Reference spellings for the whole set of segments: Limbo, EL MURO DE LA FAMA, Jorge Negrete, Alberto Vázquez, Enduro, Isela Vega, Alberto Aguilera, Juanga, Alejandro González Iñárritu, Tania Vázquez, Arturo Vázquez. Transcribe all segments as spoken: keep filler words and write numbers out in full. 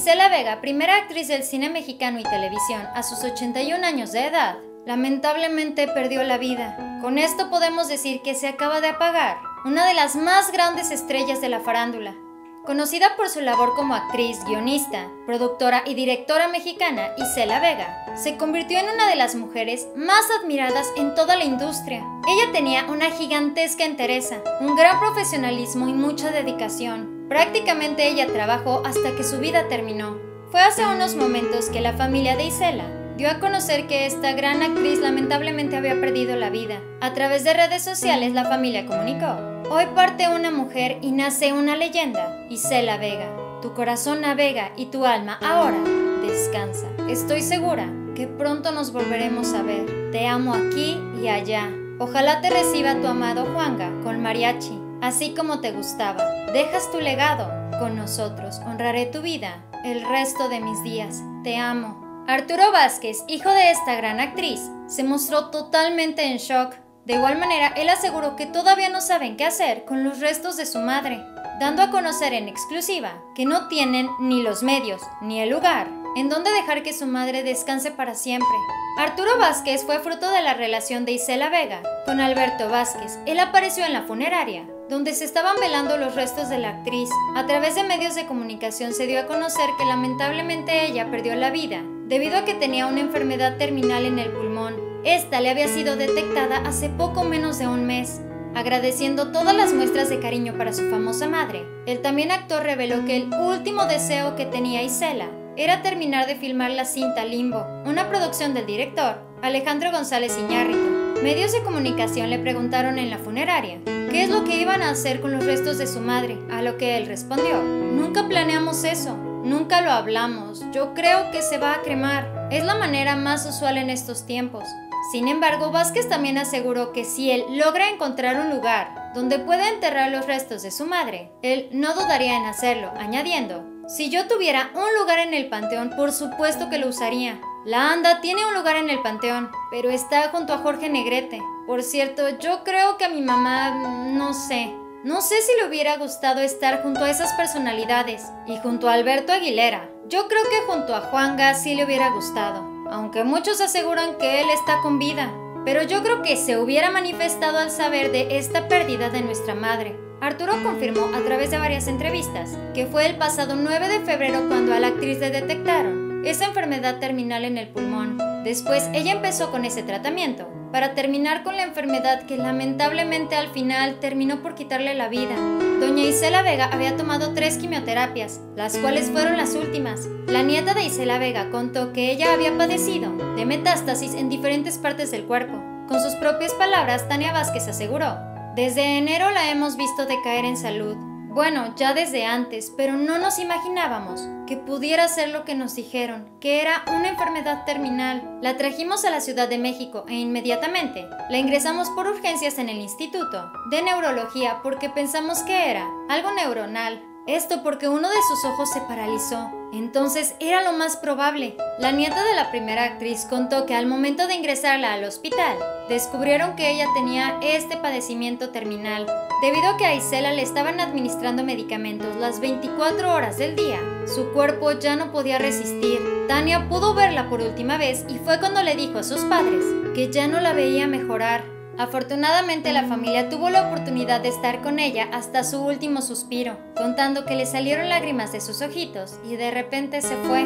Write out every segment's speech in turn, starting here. Isela Vega, primera actriz del cine mexicano y televisión, a sus ochenta y un años de edad, lamentablemente perdió la vida. Con esto podemos decir que se acaba de apagar una de las más grandes estrellas de la farándula. Conocida por su labor como actriz, guionista, productora y directora mexicana, Isela Vega se convirtió en una de las mujeres más admiradas en toda la industria. Ella tenía una gigantesca entereza, un gran profesionalismo y mucha dedicación. Prácticamente ella trabajó hasta que su vida terminó. Fue hace unos momentos que la familia de Isela dio a conocer que esta gran actriz lamentablemente había perdido la vida. A través de redes sociales la familia comunicó: hoy parte una mujer y nace una leyenda, Isela Vega. Tu corazón navega y tu alma ahora descansa. Estoy segura que pronto nos volveremos a ver. Te amo aquí y allá. Ojalá te reciba tu amado Juanga con mariachi, así como te gustaba. Dejas tu legado con nosotros. Honraré tu vida el resto de mis días. Te amo. Arturo Vázquez, hijo de esta gran actriz, se mostró totalmente en shock. De igual manera, él aseguró que todavía no saben qué hacer con los restos de su madre, dando a conocer en exclusiva que no tienen ni los medios ni el lugar en donde dejar que su madre descanse para siempre. Arturo Vázquez fue fruto de la relación de Isela Vega con Alberto Vázquez. Él apareció en la funeraria donde se estaban velando los restos de la actriz. A través de medios de comunicación se dio a conocer que lamentablemente ella perdió la vida debido a que tenía una enfermedad terminal en el pulmón. Esta le había sido detectada hace poco menos de un mes. Agradeciendo todas las muestras de cariño para su famosa madre, el también actor reveló que el último deseo que tenía Isela era terminar de filmar la cinta Limbo, una producción del director Alejandro González Iñárritu. Medios de comunicación le preguntaron en la funeraria qué es lo que iban a hacer con los restos de su madre, a lo que él respondió: nunca planeamos eso, nunca lo hablamos, yo creo que se va a cremar, es la manera más usual en estos tiempos. Sin embargo, Vázquez también aseguró que si él logra encontrar un lugar donde pueda enterrar los restos de su madre, él no dudaría en hacerlo, añadiendo: si yo tuviera un lugar en el panteón, por supuesto que lo usaría. La Anda tiene un lugar en el panteón, pero está junto a Jorge Negrete. Por cierto, yo creo que a mi mamá, no sé, no sé si le hubiera gustado estar junto a esas personalidades y junto a Alberto Aguilera. Yo creo que junto a Juanga sí le hubiera gustado, aunque muchos aseguran que él está con vida, pero yo creo que se hubiera manifestado al saber de esta pérdida de nuestra madre. Arturo confirmó a través de varias entrevistas que fue el pasado nueve de febrero cuando a la actriz le detectaron esa enfermedad terminal en el pulmón. Después ella empezó con ese tratamiento para terminar con la enfermedad que lamentablemente al final terminó por quitarle la vida. Doña Isela Vega había tomado tres quimioterapias, las cuales fueron las últimas. La nieta de Isela Vega contó que ella había padecido de metástasis en diferentes partes del cuerpo. Con sus propias palabras, Tania Vázquez aseguró: desde enero la hemos visto decaer en salud. Bueno, ya desde antes, pero no nos imaginábamos que pudiera ser lo que nos dijeron, que era una enfermedad terminal. La trajimos a la Ciudad de México e inmediatamente la ingresamos por urgencias en el Instituto de Neurología porque pensamos que era algo neuronal. Esto porque uno de sus ojos se paralizó, entonces era lo más probable. La nieta de la primera actriz contó que al momento de ingresarla al hospital, descubrieron que ella tenía este padecimiento terminal. Debido a que a Isela le estaban administrando medicamentos las veinticuatro horas del día, su cuerpo ya no podía resistir. Tania pudo verla por última vez y fue cuando le dijo a sus padres que ya no la veía mejorar. Afortunadamente la familia tuvo la oportunidad de estar con ella hasta su último suspiro, contando que le salieron lágrimas de sus ojitos y de repente se fue.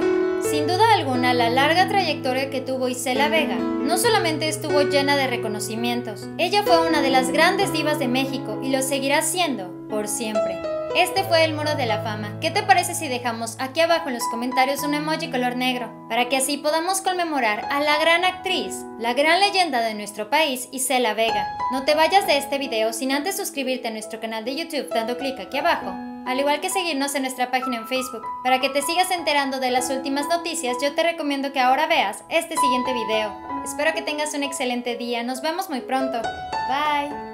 Sin duda alguna, la larga trayectoria que tuvo Isela Vega no solamente estuvo llena de reconocimientos, ella fue una de las grandes divas de México y lo seguirá siendo por siempre. Este fue el Muro de la Fama. ¿Qué te parece si dejamos aquí abajo en los comentarios un emoji color negro para que así podamos conmemorar a la gran actriz, la gran leyenda de nuestro país, Isela Vega? No te vayas de este video sin antes suscribirte a nuestro canal de YouTube dando clic aquí abajo, al igual que seguirnos en nuestra página en Facebook. Para que te sigas enterando de las últimas noticias, yo te recomiendo que ahora veas este siguiente video. Espero que tengas un excelente día, nos vemos muy pronto. Bye.